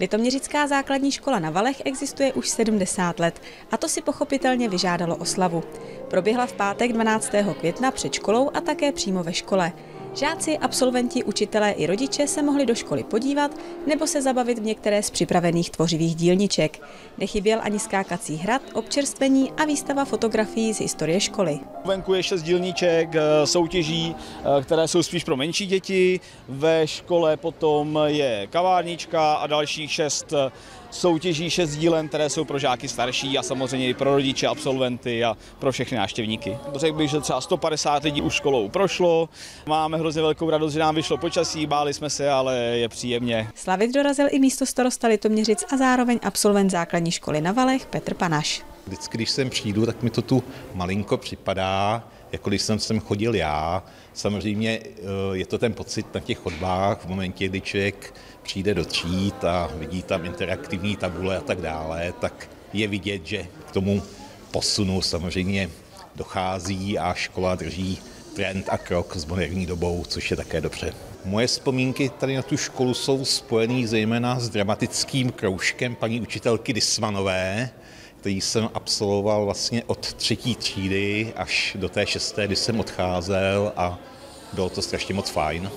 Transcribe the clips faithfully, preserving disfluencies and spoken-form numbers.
Litoměřická základní škola na Valech existuje už sedmdesát let a to si pochopitelně vyžádalo oslavu. Proběhla v pátek dvanáctého května před školou a také přímo ve škole. Žáci, absolventi, učitelé i rodiče se mohli do školy podívat nebo se zabavit v některé z připravených tvořivých dílniček. Nechyběl ani skákací hrad, občerstvení a výstava fotografií z historie školy. Venku je šest dílniček, soutěží, které jsou spíš pro menší děti. Ve škole potom je kavárnička a dalších šest soutěží, šest dílen, které jsou pro žáky starší a samozřejmě i pro rodiče, absolventy a pro všechny návštěvníky. Řekl bych, že třeba sto padesát lidí už školou prošlo. Máme hrozně velkou radost, že nám vyšlo počasí, báli jsme se, ale je příjemně. Slavit dorazil i místostarosta Litoměřic a zároveň absolvent základní školy na Valech Petr Panaš. Vždycky, když sem přijdu, tak mi to tu malinko připadá, jako když jsem sem chodil já. Samozřejmě je to ten pocit na těch chodbách, v momentě, kdy člověk přijde do tříd a vidí tam interaktivní tabule a tak dále, tak je vidět, že k tomu posunu samozřejmě dochází a škola drží trend a krok s moderní dobou, což je také dobře. Moje vzpomínky tady na tu školu jsou spojený zejména s dramatickým kroužkem paní učitelky Dismanové, který jsem absolvoval vlastně od třetí třídy až do té šesté, kdy jsem odcházel, a bylo to strašně moc fajn.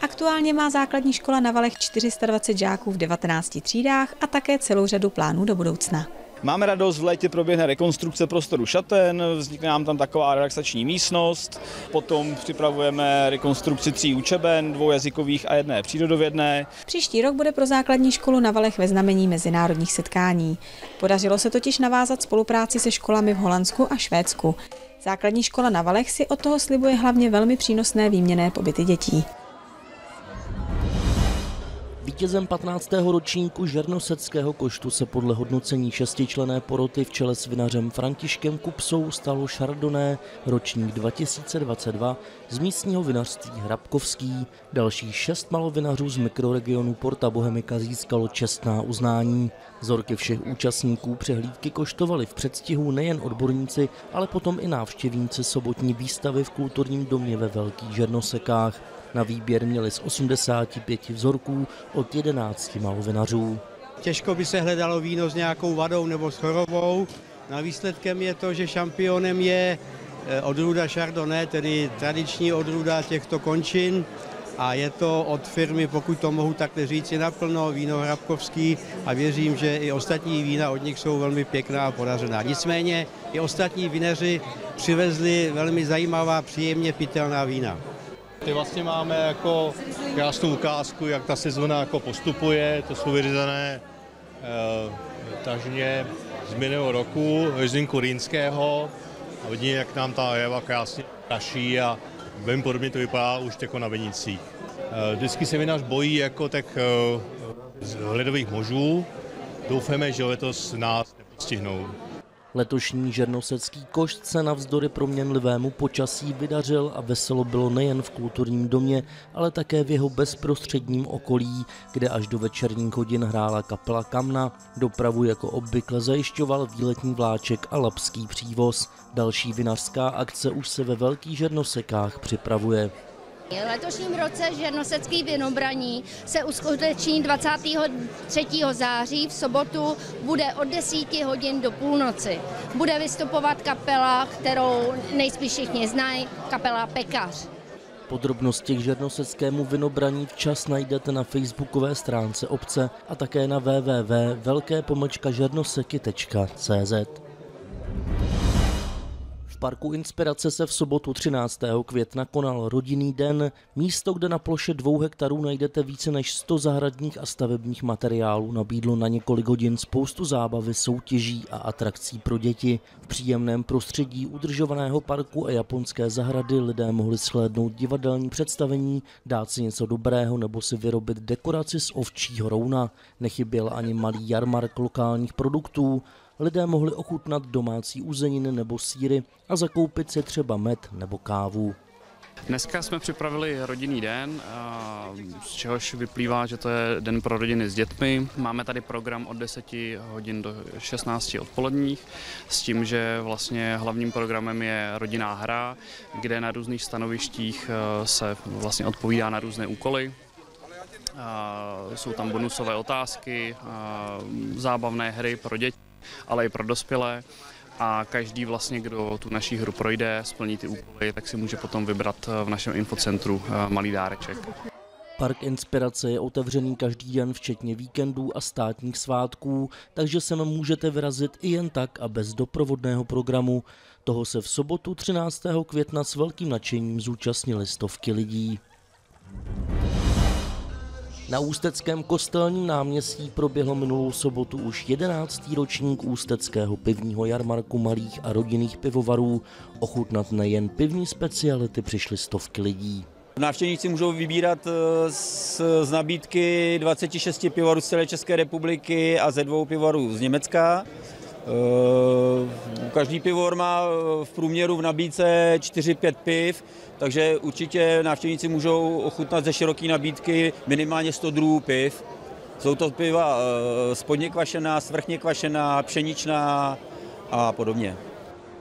Aktuálně má základní škola na Valech čtyři sta dvacet žáků v devatenácti třídách a také celou řadu plánů do budoucna. Máme radost, v létě proběhne rekonstrukce prostoru šaten, vznikne nám tam taková relaxační místnost, potom připravujeme rekonstrukci tří učeben, dvou jazykových a jedné přírodovědné. Příští rok bude pro základní školu na Valech ve znamení mezinárodních setkání. Podařilo se totiž navázat spolupráci se školami v Holandsku a Švédsku. Základní škola na Valech si od toho slibuje hlavně velmi přínosné výměnné pobyty dětí. Vítězem patnáctého ročníku Žernoseckého koštu se podle hodnocení šestičlenné poroty v čele s vinařem Františkem Kupsou stalo chardonnay ročník dva tisíce dvacet dva z místního vinařství Hrabkovský. Dalších šest malovinařů z mikroregionu Porta Bohemika získalo čestná uznání. Vzorky všech účastníků přehlídky koštovali v předstihu nejen odborníci, ale potom i návštěvníci sobotní výstavy v kulturním domě ve Velkých Žernosekách. Na výběr měli z osmdesáti pěti vzorků od jedenácti malovinařů. Těžko by se hledalo víno s nějakou vadou nebo s chorobou. Na výsledkem je to, že šampionem je odrůda Chardonnay, tedy tradiční odrůda těchto končin. A je to od firmy, pokud to mohu takhle říci naplno, víno Hrabkovský, a věřím, že i ostatní vína od nich jsou velmi pěkná a podařená. Nicméně i ostatní vinaři přivezli velmi zajímavá, příjemně pitelná vína. Ty vlastně máme jako krásnou ukázku, jak ta sezona jako postupuje, to jsou vyřezané e, tažně z minulého roku, ryzinku rýnského, a vidíme, jak nám ta jeva krásně praší a velmi podobně to vypadá už jako na vinicích. E, vždycky se vinař bojí jako tak e, ledových možů, doufáme, že letos nás nepostihnou. Letošní Žernosecký košt se navzdory proměnlivému počasí vydařil a veselo bylo nejen v kulturním domě, ale také v jeho bezprostředním okolí, kde až do večerních hodin hrála kapela Kamna. Dopravu jako obvykle zajišťoval výletní vláček a labský přívoz. Další vinařská akce už se ve Velkých Žernosekách připravuje. V letošním roce Žernosecký vinobraní se uskuteční dvacátého třetího září, v sobotu bude od deseti hodin do půlnoci. Bude vystupovat kapela, kterou nejspíš všichni znají, kapela Pekař. Podrobnosti k žernoseckému vinobraní včas najdete na facebookové stránce obce a také na www tečka velké pomlčka žernoseky tečka cz. V Parku Inspirace se v sobotu třináctého května konal rodinný den, místo, kde na ploše dvou hektarů najdete více než sto zahradních a stavebních materiálů, nabídlo na několik hodin spoustu zábavy, soutěží a atrakcí pro děti. V příjemném prostředí udržovaného parku a japonské zahrady lidé mohli shlédnout divadelní představení, dát si něco dobrého nebo si vyrobit dekoraci z ovčího rouna. Nechyběl ani malý jarmark lokálních produktů. Lidé mohli ochutnat domácí uzeniny nebo sýry a zakoupit si třeba med nebo kávu. Dneska jsme připravili rodinný den, z čehož vyplývá, že to je den pro rodiny s dětmi. Máme tady program od deseti hodin do šestnácti odpoledních, s tím, že vlastně hlavním programem je rodinná hra, kde na různých stanovištích se vlastně odpovídá na různé úkoly. Jsou tam bonusové otázky, zábavné hry pro děti, ale i pro dospělé. A každý vlastně, kdo tu naší hru projde, splní ty úkoly, tak si může potom vybrat v našem infocentru malý dáreček. Park Inspirace je otevřený každý den, včetně víkendů a státních svátků, takže sem můžete vyrazit i jen tak a bez doprovodného programu. Toho se v sobotu třináctého května s velkým nadšením zúčastnili stovky lidí. Na ústeckém Kostelním náměstí proběhl minulou sobotu už jedenáctý ročník Ústeckého pivního jarmarku malých a rodinných pivovarů. Ochutnat nejen pivní speciality přišly stovky lidí. Návštěvníci můžou vybírat z, z nabídky dvaceti šesti pivovarů z celé České republiky a ze dvou pivovarů z Německa. Každý pivovar má v průměru v nabídce čtyři pět piv, takže určitě návštěvníci můžou ochutnat ze široké nabídky minimálně sto druhů piv. Jsou to piva spodně kvašená, svrchně kvašená, pšeničná a podobně.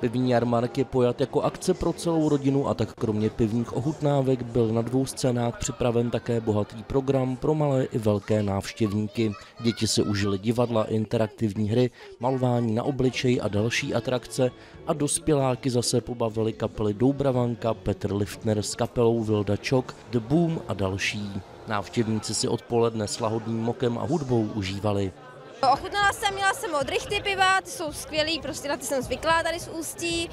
Pivní jarmark je pojat jako akce pro celou rodinu, a tak kromě pivních ochutnávek byl na dvou scénách připraven také bohatý program pro malé i velké návštěvníky. Děti si užily divadla, interaktivní hry, malování na obličeji a další atrakce a dospěláky zase pobavily kapely Doubravanka, Petr Liftner s kapelou Vildačok, The Boom a další. Návštěvníci si odpoledne s lahodným mokem a hudbou užívali. Ochutnala jsem, měla jsem od Rychty piva, ty jsou skvělý, prostě na ty jsem zvyklá tady z Ústí.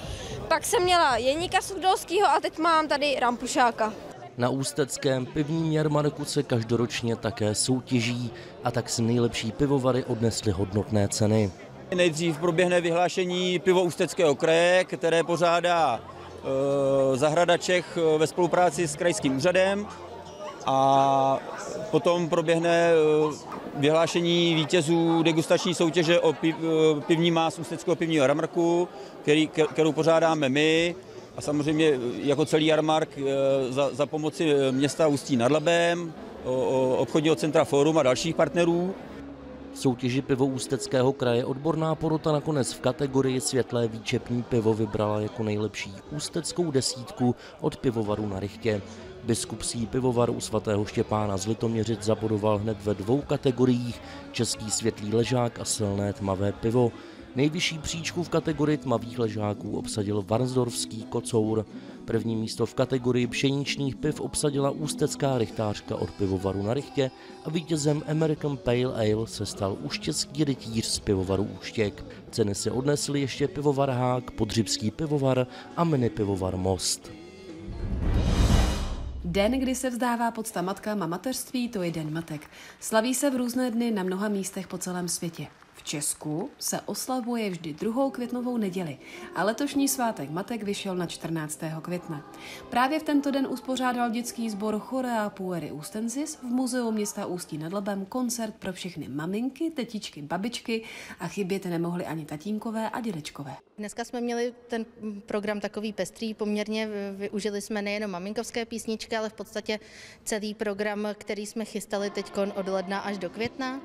Pak jsem měla Jeníka Sudolského a teď mám tady Rampušáka. Na ústeckém pivním jarmarku se každoročně také soutěží, a tak si nejlepší pivovary odnesly hodnotné ceny. Nejdřív proběhne vyhlášení pivo Ústeckého kraje, které pořádá e, zahrada Čech ve spolupráci s krajským úřadem. A potom proběhne vyhlášení vítězů degustační soutěže o piv, pivní más Ústeckého pivního jarmarku, který, kterou pořádáme my a samozřejmě jako celý jarmark za, za pomoci města Ústí nad Labem, obchodního centra Fórum a dalších partnerů. V soutěži pivo Ústeckého kraje odborná porota nakonec v kategorii světlé výčepní pivo vybrala jako nejlepší ústeckou desítku od pivovaru na Rychtě. Biskupský pivovar u svatého Štěpána z Litoměřic zabodoval hned ve dvou kategoriích, český světlý ležák a silné tmavé pivo. Nejvyšší příčku v kategorii tmavých ležáků obsadil Varnsdorfský kocour. První místo v kategorii pšeničných piv obsadila Ústecká rychtářka od pivovaru na Rychtě a vítězem American Pale Ale se stal Úštěcký rytíř z pivovaru Úštěk. Ceny si odnesly ještě pivovar Hák, Podřibský pivovar a mini pivovar Most. Den, kdy se vzdává pocta matkám a mateřství, to je Den matek. Slaví se v různé dny na mnoha místech po celém světě. V Česku se oslavuje vždy druhou květnovou neděli a letošní svátek matek vyšel na čtrnáctého května. Právě v tento den uspořádal dětský sbor Chorea pueri ustensis v muzeu města Ústí nad Labem koncert pro všechny maminky, tetičky, babičky a chybět nemohli ani tatínkové a dědečkové. Dneska jsme měli ten program takový pestrý, poměrně využili jsme nejenom maminkovské písničky, ale v podstatě celý program, který jsme chystali teďkon od ledna až do května.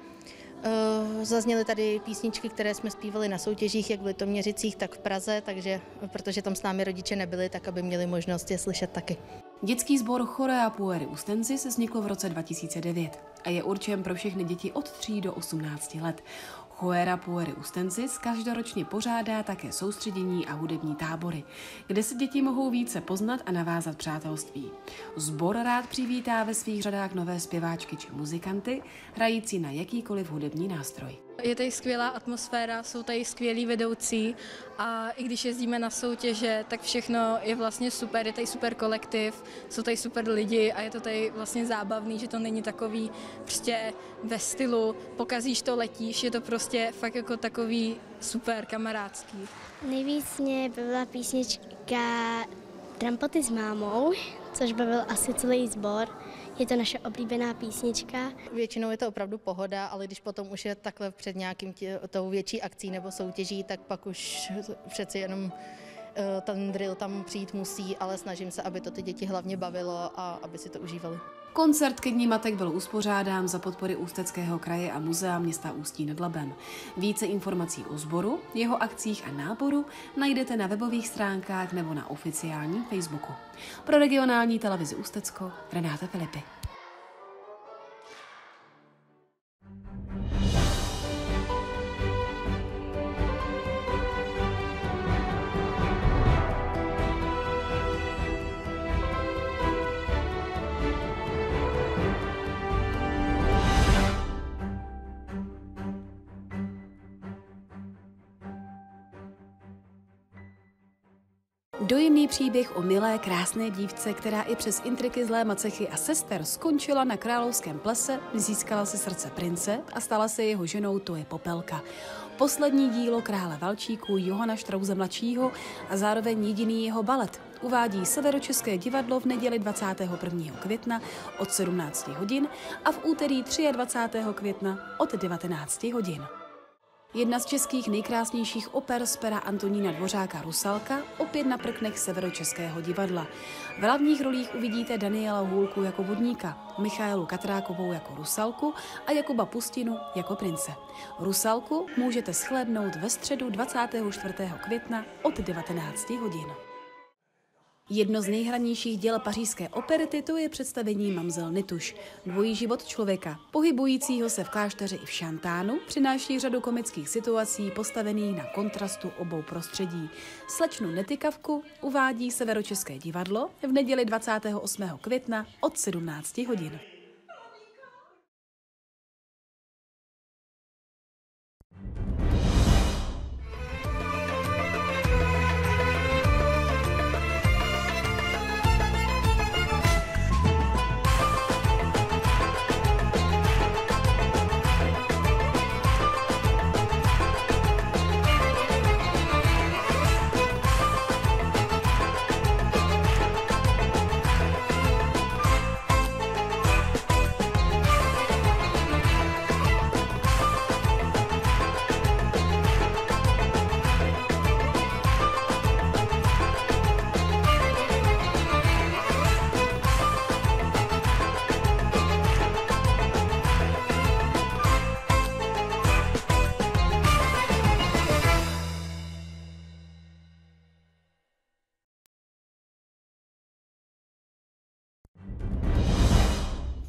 Zazněly tady písničky, které jsme zpívali na soutěžích, jak v Litoměřicích, tak v Praze, takže, protože tam s námi rodiče nebyli, tak aby měli možnost je slyšet taky. Dětský sbor Chorea pueri ustensis vznikl v roce dva tisíce devět a je určen pro všechny děti od tří do osmnácti let. Chorea pueri ustensis každoročně pořádá také soustředění a hudební tábory, kde se děti mohou více poznat a navázat přátelství. Sbor rád přivítá ve svých řadách nové zpěváčky či muzikanty, hrající na jakýkoliv hudební nástroj. Je tady skvělá atmosféra, jsou tady skvělí vedoucí a i když jezdíme na soutěže, tak všechno je vlastně super, je tady super kolektiv, jsou tady super lidi a je to tady vlastně zábavný, že to není takový prostě ve stylu pokazíš to, letíš, je to prostě fakt jako takový super kamarádský. Nejvíc mě bavila písnička Trampoty s mámou, což bavil asi celý sbor. Je to naše oblíbená písnička. Většinou je to opravdu pohoda, ale když potom už je takhle před nějakým tě, tou větší akcí nebo soutěží, tak pak už přeci jenom ten drill tam přijít musí, ale snažím se, aby to ty děti hlavně bavilo a aby si to užívali. Koncert ke Dni matek byl uspořádán za podpory Ústeckého kraje a muzea města Ústí nad Labem. Více informací o sboru, jeho akcích a náboru najdete na webových stránkách nebo na oficiálním Facebooku. Pro regionální televizi Ústecko Renáta Filipy. Dojemný příběh o milé, krásné dívce, která i přes intriky zlé macechy a sester skončila na královském plese, získala si srdce prince a stala se jeho ženou, to je Popelka. Poslední dílo krále valčíků Johana Strause mladšího a zároveň jediný jeho balet uvádí Severočeské divadlo v neděli dvacátého prvního května od sedmnácti hodin a v úterý dvacátého třetího května od devatenácti hodin. Jedna z českých nejkrásnějších oper z pera Antonína Dvořáka Rusalka opět na prknech Severočeského divadla. V hlavních rolích uvidíte Daniela Hůlku jako vodníka, Michaelu Katrákovou jako Rusalku a Jakuba Pustinu jako prince. Rusalku můžete shlédnout ve středu dvacátého čtvrtého května od devatenácti hodin. Jedno z nejhranějších děl pařížské operety to je představení Mamzel Nituš. Dvojí život člověka, pohybujícího se v klášteře i v šantánu, přináší řadu komických situací postavených na kontrastu obou prostředí. Slečnu Netykavku uvádí Severočeské divadlo v neděli dvacátého osmého května od sedmnácti hodin.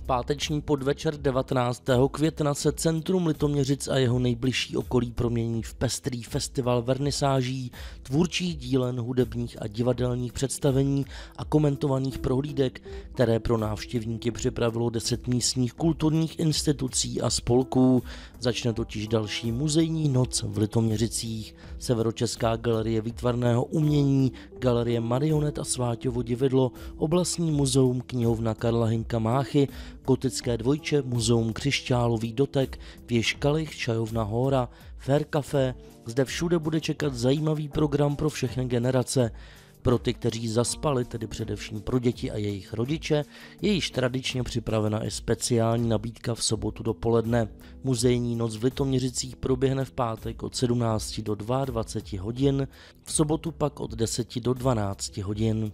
Páteční podvečer devatenáctého května se centrum Litoměřic a jeho nejbližší okolí promění v pestrý festival vernisáží, tvůrčích dílen, hudebních a divadelních představení a komentovaných prohlídek, které pro návštěvníky připravilo deset místních kulturních institucí a spolků. Začne totiž další muzejní noc v Litoměřicích. Severočeská galerie výtvarného umění, galerie marionet a Sváťovo divadlo, oblastní muzeum, knihovna Karla Hynka Máchy, Gotické dvojče, muzeum Křišťálový dotek, věž Kalich, čajovna Hóra, Fair Café. Zde všude bude čekat zajímavý program pro všechny generace. Pro ty, kteří zaspali, tedy především pro děti a jejich rodiče, je již tradičně připravena i speciální nabídka v sobotu dopoledne. Muzejní noc v Litoměřicích proběhne v pátek od sedmnácti do dvaceti dvou hodin, v sobotu pak od deseti do dvanácti hodin.